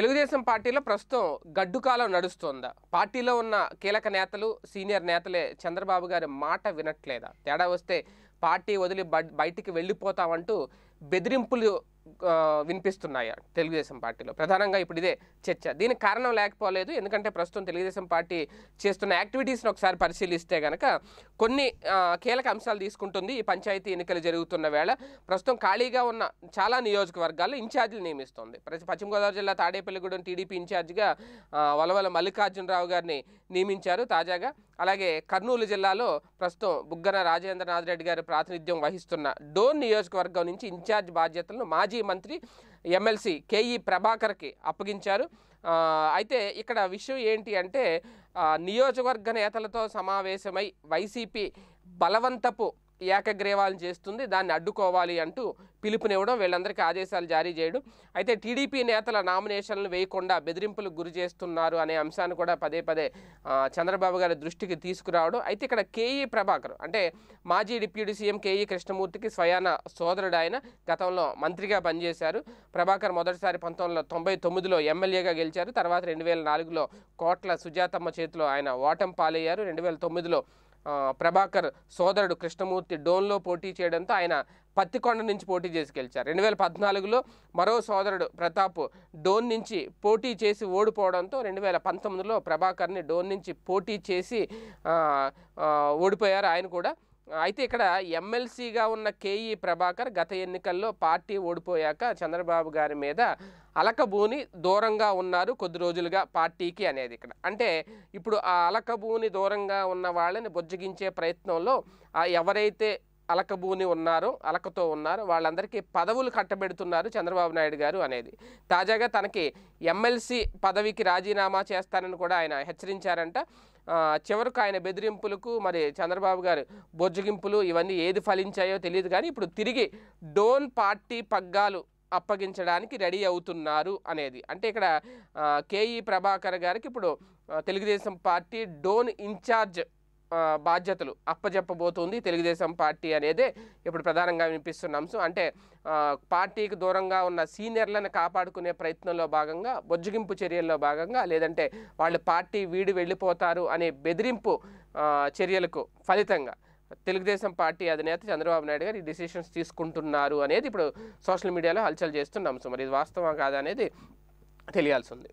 తెలుగుదేశం పార్టీలో ప్రస్తుతం గడ్డుకాలం నడుస్తోందా? పార్టీలో ఉన్న కీలక నేతలు సీనియర్ నేతలే చంద్రబాబు గారి మాట వినట్లేదా? తేడా వస్తే పార్టీ వదిలి బయటికి వెళ్ళిపోతామంటూ బెదిరింపులు వినిపిస్తున్నాయా తెలుగుదేశం పార్టీలో? ప్రధానంగా ఇప్పుడు ఇదే చర్చ. దీనికి కారణం లేకపోలేదు, ఎందుకంటే ప్రస్తుతం తెలుగుదేశం పార్టీ చేస్తున్న యాక్టివిటీస్ని ఒకసారి పరిశీలిస్తే కనుక కొన్ని కీలక అంశాలు తీసుకుంటుంది. ఈ పంచాయతీ ఎన్నికలు జరుగుతున్న వేళ ప్రస్తుతం ఖాళీగా ఉన్న చాలా నియోజకవర్గాల్లో ఇన్ఛార్జీలు నియమిస్తుంది. పశ్చిమ గోదావరి జిల్లా తాడేపల్లిగూడెం టీడీపీ ఇన్ఛార్జిగా వలవల మల్లికార్జునరావు గారిని నియమించారు తాజాగా. అలాగే కర్నూలు జిల్లాలో ప్రస్తుతం బుగ్గన రాజేంద్రనాథ్ రెడ్డి గారు ప్రాతినిధ్యం వహిస్తున్న డోన్ నియోజకవర్గం నుంచి ఇన్ఛార్జ్ బాధ్యతలను మాజీ మంత్రి ఎమ్మెల్సీ కేఈ ప్రభాకర్కి అప్పగించారు. అయితే ఇక్కడ విషయం ఏంటి అంటే, నియోజకవర్గ నేతలతో సమావేశమై వైసీపీ బలవంతపు ఏకగ్రీవాలను చేస్తుంది, దాన్ని అడ్డుకోవాలి అంటూ పిలుపునివ్వడం, వీళ్ళందరికీ ఆదేశాలు జారీ చేయడం, అయితే టీడీపీ నేతల నామినేషన్లను వేయకుండా బెదిరింపులకు గురి చేస్తున్నారు అనే అంశాన్ని కూడా పదే పదే చంద్రబాబు గారి దృష్టికి తీసుకురావడం. అయితే ఇక్కడ కేఈ ప్రభాకర్ అంటే మాజీ డిప్యూటీ సీఎం కేఈ కృష్ణమూర్తికి స్వయాన సోదరుడు. ఆయన గతంలో మంత్రిగా పనిచేశారు. ప్రభాకర్ మొదటిసారి 1999లో ఎమ్మెల్యేగా గెలిచారు. తర్వాత 2004లో కోట్ల సుజాతమ్మ చేతిలో ఆయన ఓటమి పాలయ్యారు. 2009లో ప్రభాకర్ సోదరుడు కృష్ణమూర్తి డోన్లో పోటీ చేయడంతో ఆయన పత్తికొండ నుంచి పోటీ చేసి గెలిచారు. 2014లో మరో సోదరుడు ప్రతాప్ డోన్ నుంచి పోటీ చేసి ఓడిపోవడంతో 2019లో ప్రభాకర్ని డోన్ నుంచి పోటీ చేసి ఓడిపోయారు ఆయన కూడా. అయితే ఇక్కడ ఎమ్మెల్సీగా ఉన్న కేఈ ప్రభాకర్ గత ఎన్నికల్లో పార్టీ ఓడిపోయాక చంద్రబాబు గారి మీద అలకబూని దూరంగా ఉన్నారు కొద్ది రోజులుగా పార్టీకి అనేది ఇక్కడ. అంటే ఇప్పుడు ఆ అలకబూని దూరంగా ఉన్న వాళ్ళని బుజ్జగించే ప్రయత్నంలో ఎవరైతే అలకబూని ఉన్నారో, అలకతో ఉన్నారో వాళ్ళందరికీ పదవులు కట్టబెడుతున్నారు చంద్రబాబు నాయుడు గారు అనేది. తాజాగా తనకి ఎమ్మెల్సీ పదవికి రాజీనామా చేస్తానని కూడా ఆయన హెచ్చరించారంట. చివరకు ఆయన బెదిరింపులకు మరి చంద్రబాబు గారు బొజ్జగింపులు ఇవన్నీ ఏది ఫలించాయో తెలియదు, కానీ ఇప్పుడు తిరిగి డోన్ పార్టీ పగ్గాలు అప్పగించడానికి రెడీ అవుతున్నారు అనేది. అంటే ఇక్కడ కేఈ ప్రభాకర్ గారికి ఇప్పుడు తెలుగుదేశం పార్టీ డోన్ ఇన్ఛార్జ్ బాధ్యతలు అప్పజెప్పబోతుంది తెలుగుదేశం పార్టీ అనేదే ఇప్పుడు ప్రధానంగా వినిపిస్తున్న అంశం. అంటే పార్టీకి దూరంగా ఉన్న సీనియర్లను కాపాడుకునే ప్రయత్నంలో భాగంగా, బొజ్జగింపు చర్యల్లో భాగంగా, లేదంటే వాళ్ళు పార్టీ వీడి వెళ్ళిపోతారు అనే బెదిరింపు చర్యలకు ఫలితంగా తెలుగుదేశం పార్టీ అధినేత చంద్రబాబు నాయుడు గారు ఈ డిసిషన్స్ తీసుకుంటున్నారు అనేది ఇప్పుడు సోషల్ మీడియాలో హల్చల్ చేస్తున్న అంశం. మరి ఇది వాస్తవం కాదనేది తెలియాల్సి ఉంది.